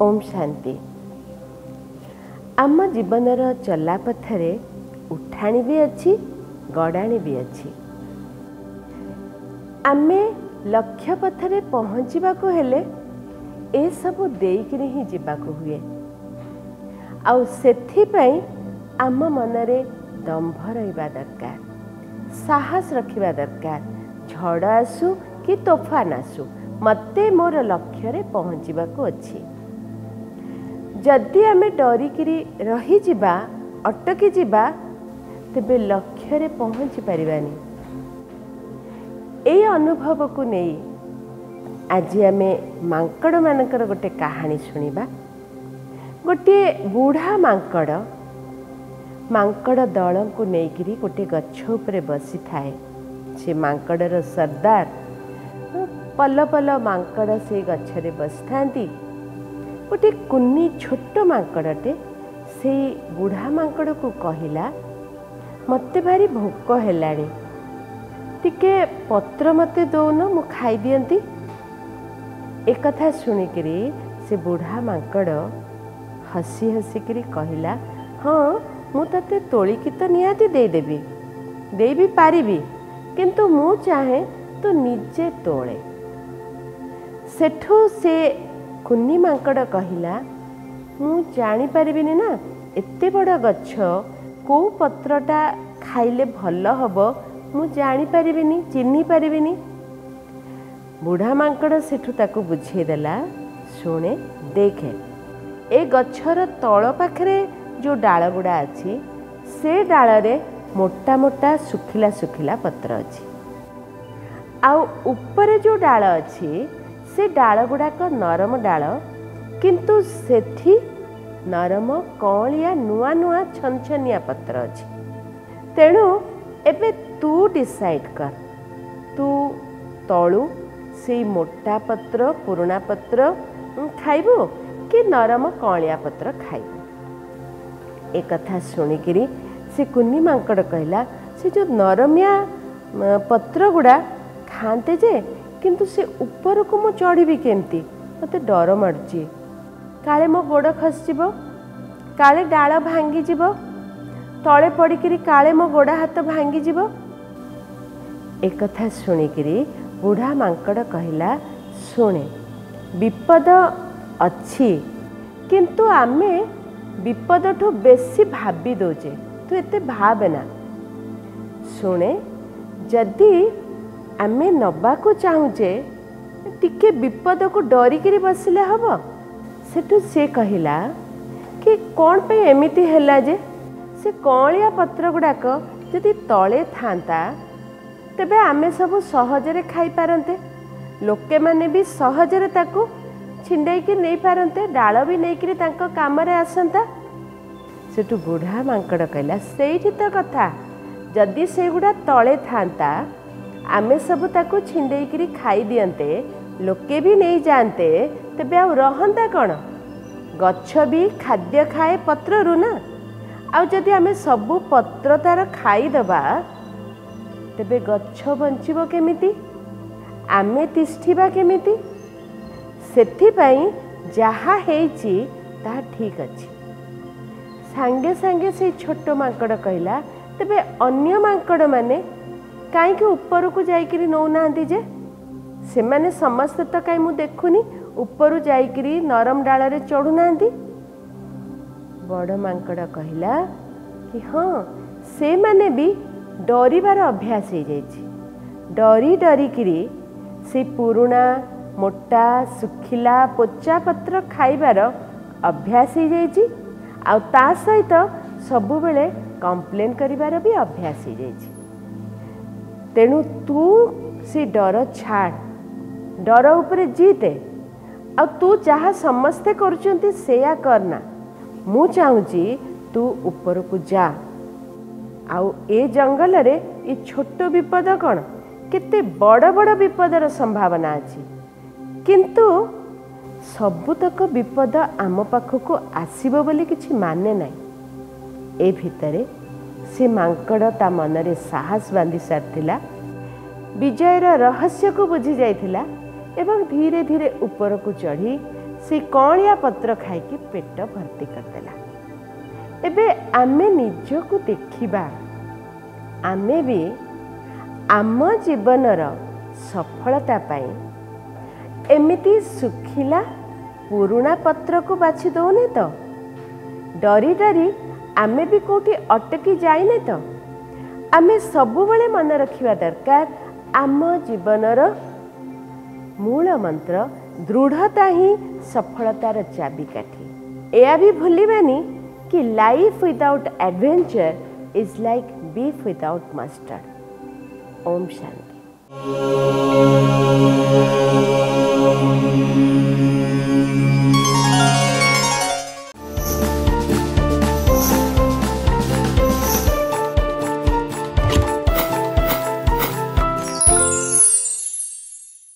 ओम शांति। आम जीवन चला पथर उठाणी भी अच्छी गड़ाणी भी अच्छी। आमे लक्ष्य पथर पहुँचवा हेले ए सब देकर ही जीवाकू हुए। आउ सेथिपाई आम मनरे दंभ रहिबा दरकार, साहस रखिबा दरकार। झड़ आसू कि तोफान आसू मते मोर लक्ष्य रे पहुँचवाकू अछि। जदि आमे डरिकी रही जीवा, अटकी जीवा, तेबे लक्ष्य रे पहुँची पारिबानी। ए अनुभव को नहीं आज आमे मांकड़ मानकर गोटे कहानी सुनिबा। गोटे बूढ़ा मांकड़ मांकड़ दल को लेकर गोटे गच्छ उपरे बसी थाए। से मांकड़र सरदार पल पल मांकड़ से गच्छरे बसी थांती। गोटे कुन्नी छोट मांकड़टे से बूढ़ा मांकड़ को कहला, मते भारी भोक हेलाणी, टिके पत्र मते दौन मु खाई दियंती। एक कथा सुनिकरी से बूढ़ा मांकड़ हसी हसिकी कहला, हाँ मु तते तोलिकी तो निहाती देदेबी, दे भी पारिबी, किंतु मु चाहे तो निजे तोले। सेठू से कुन्नी मांकड़ कहला, मु जानी पारिबिनी ना एते बड़ा गच्छ को पत्रटा खाइले भल हबो, मु जानी पारिबिनी, चिन्हि पारिबिनी। बूढ़ा मांकड़ सेठू ताकू बुझे देला, सुने देखे ए गच्छर तळ पाखरे जो डाळ गुडा अछि से डाळ रे मोटा मोटा सुखिला सुखिला पत्र अछि। आउ ऊपर जो डाळ अछि से डाल गुड़ाक नरम डाल, किंतु सेठी नरम कौलिया नुआ नुआ छनछनिया पत्र अछि। तेणु एबे तू डिसाइड कर, तू तळु से मोटा पत्र पुराणा पत्र खाइबु कि नरम कौलिया पत्र खाइबु। एक कथा सुनिकरी से कुन्नी मांकड़ कहला, से जो नरमिया पत्र गुड़ा खाते जे, किंतु से ऊपर को मु चढ़ी केमती, मते डर मार्ची, काले मो गोड़ खसजीव, काले डाल भांगीजीव, तले पड़िकी काले मो गोड़ हाथ भांगीजीव। एक कथा सुनिकी बूढ़ा मांकड़ कहला, सुने विपद अच्छी, किंतु आमे विपद ठू बेसी भाबी दोजे, तू एते भाबना। सुने जदि आमे नबा को चाहूजे टिके विपद को डरिकी बसिले हम। सेठू से कहला कि कौन पे एमिती हैला जे, से कौलिया पत्र गुड़ाक जदि तले थांता तेबे आमे सब सहजरे खाई पारंते, लोके माने भी सहजरे ताकू छिंडाई के नहीं पारंते, डाल भी नहीं करी तांको कामरे आसंता। सेठू बूढ़ा मांकड़ कहला, सेठी तो कथा, जदि से गुड़ा तले थांता आमे सब ताकू छिंडेकरी खाई दियंते, लोके भी नहीं जानते, तबे आउ रहंता कौन? गच्छ भी खाद्य खाए पत्र रु ना। आउ जदि आमे सबु पत्र तार खाई दबा तबे गच्छ बंचिबो केमिति, आमे तिष्ठिबा केमिति? सेथि पई जहा हेछि ता ठीक अछि। सांगे सांगे से छोट मांकड़ कहला, तबे अन्य मांकड़ माने कहीं के ऊपर को जाइकरी नौ नांदी जे, से माने समस्त तो कहीं मु देखुनी ऊपर जाइकरी नरम डाल रे चढ़ू नांदी। बड़ मांकड़ कहला कि हाँ, से माने भी डरिबार अभ्यास हो जाइछि, डरी डरिकी से पुराणा मोटा सुखिला पोचा पत्र खाइबार अभ्यास हो जाइछि। आ ता सहित सबु बेले कंप्लेन करिबार भी अभ्यास हो जाइछि। तेणु तू से डर छाड़, डर उपरे जीते, आ तू जहाँ समस्ते करुचंती सेया करना। मु चाहूँगी तू ऊपर को जा, आउ ए जंगल रे ये छोट विपद कौन केते बड़ बड़ विपदर संभावना अछि, किंतु सबुतक विपद आम पाखक आसबो बोली किछि माने नाही। ए भितरे से मांकड़ ता मनरे साहस बांधि सारिथिला। विजयर रहस्य को बुझी जाइथिला एवं धीरे धीरे ऊपर को चढ़ी से कणिया पत्र खाई पेट भर्ती करदेला। एबे आमे निजको देखिबा, आमे भी आम जीवनर सफलता पाई एमिति सुखिला पुराणा पत्र को बाछी दौने तो डरी डरी आमे भी कोठी अटकी जाइने तो आमे सबुबले मन रखिवा दरकार आम जीवनर मूल मंत्र दृढ़ता ही सफलतार चाबी काठी। या भी भूलिबानी कि life without adventure is like beef without mustard. ओम शांति।